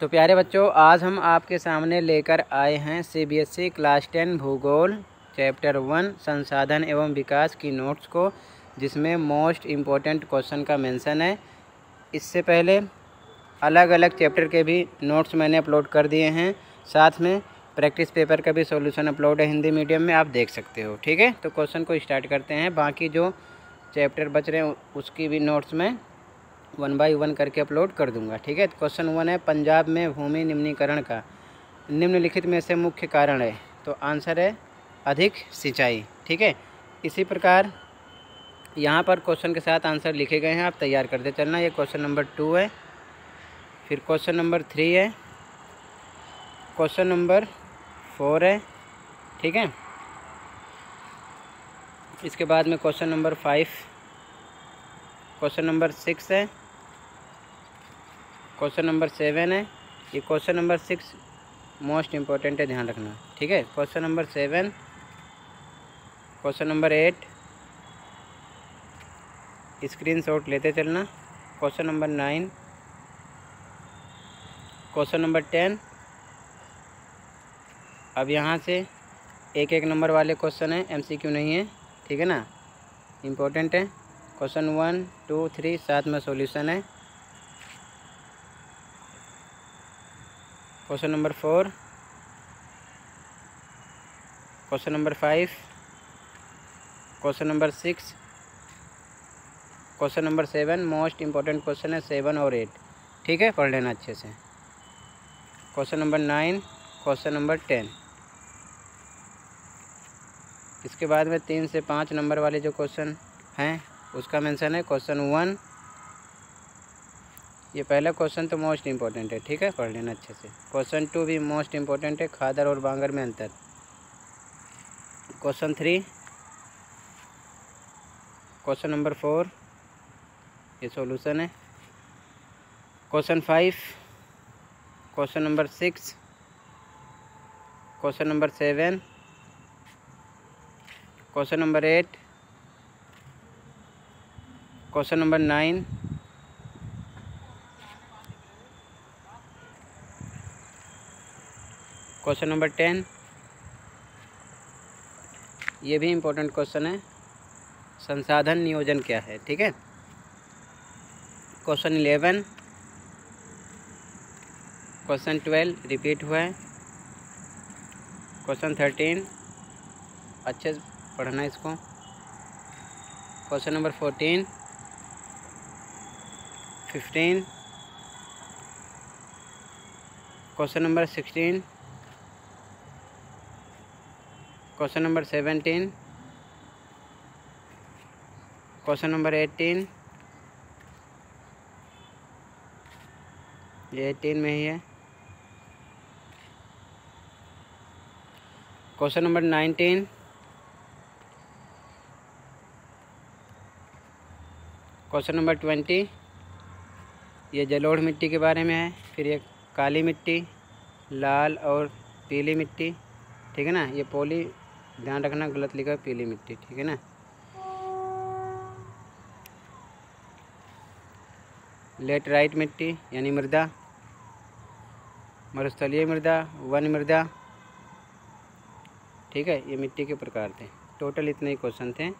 तो प्यारे बच्चों, आज हम आपके सामने लेकर आए हैं CBSE क्लास 10 भूगोल चैप्टर 1 संसाधन एवं विकास की नोट्स को, जिसमें मोस्ट इम्पोर्टेंट क्वेश्चन का मेंशन है। इससे पहले अलग अलग चैप्टर के भी नोट्स मैंने अपलोड कर दिए हैं, साथ में प्रैक्टिस पेपर का भी सॉल्यूशन अपलोड है हिंदी मीडियम में, आप देख सकते हो। ठीक है, तो क्वेश्चन को स्टार्ट करते हैं। बाकी जो चैप्टर बच रहे हैं उसकी भी नोट्स में 1 बाई 1 करके अपलोड कर दूंगा। ठीक है, क्वेश्चन 1 है, पंजाब में भूमि निम्नीकरण का निम्नलिखित में से मुख्य कारण है। तो आंसर है अधिक सिंचाई। ठीक है, इसी प्रकार यहाँ पर क्वेश्चन के साथ आंसर लिखे गए हैं, आप तैयार करते चलना। ये क्वेश्चन नंबर 2 है। फिर क्वेश्चन नंबर 3 है, क्वेश्चन नंबर 4 है। ठीक है, इसके बाद में क्वेश्चन नंबर 5, क्वेश्चन नंबर 6 है, क्वेश्चन नंबर 7 है। ये क्वेश्चन नंबर 6 मोस्ट इम्पोर्टेंट है, ध्यान रखना। ठीक है, question number 7, question number 8, screenshot लेते चलना। Question number 9, question number 10। अब यहाँ से एक नंबर वाले क्वेश्चन है, MCQ नहीं है। ठीक है ना, इम्पोर्टेंट है। क्वेश्चन 1, 2, 3 साथ में सॉल्यूशन है। Question number 4, question number 5, question number 6, question number 7 most important question है, 7 और 8। ठीक है, पढ़ लेना अच्छे से। Question number 9, question number 10। इसके बाद में 3 से 5 नंबर वाले जो क्वेश्चन हैं उसका मेंशन है, क्वेश्चन 1। ये पहला क्वेश्चन तो मोस्ट इम्पोर्टेंट है, ठीक है, पढ़ लेना अच्छे से। क्वेश्चन 2 भी मोस्ट इम्पोर्टेंट है, खादर और बांगर में अंतर। क्वेश्चन 3, क्वेश्चन नंबर 4, ये सॉल्यूशन है। Question 5, question number 6, question number 7, question number 8, question number 9, question number 10। ये भी इम्पोर्टेंट क्वेश्चन है, संसाधन नियोजन क्या है। ठीक है, क्वेश्चन 11, क्वेश्चन 12 रिपीट हुआ है, क्वेश्चन 13 अच्छे से पढ़ना इसको, question number 14, 15, question number 16, question number 17, question number 18, ये 18 में ही है, क्वेश्चन नंबर 19, क्वेश्चन नंबर 20, ये जलोढ़ मिट्टी के बारे में है। फिर ये काली मिट्टी, लाल और पीली मिट्टी। ठीक है ना, ये पोली, ध्यान रखना गलत लिखा है, पीली मिट्टी। ठीक है ना, लेटराइट मिट्टी यानी मृदा, मरुस्थलीय मृदा, वन मृदा। ठीक है, ये मिट्टी के प्रकार थे। टोटल इतने ही क्वेश्चन थे,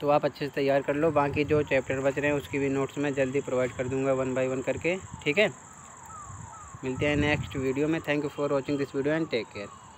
तो आप अच्छे से तैयार कर लो। बाकी जो चैप्टर बच रहे हैं उसकी भी नोट्स मैं जल्दी प्रोवाइड कर दूंगा 1 बाई 1 करके। ठीक है, मिलते हैं नेक्स्ट वीडियो में। Thank you for watching this video and take care.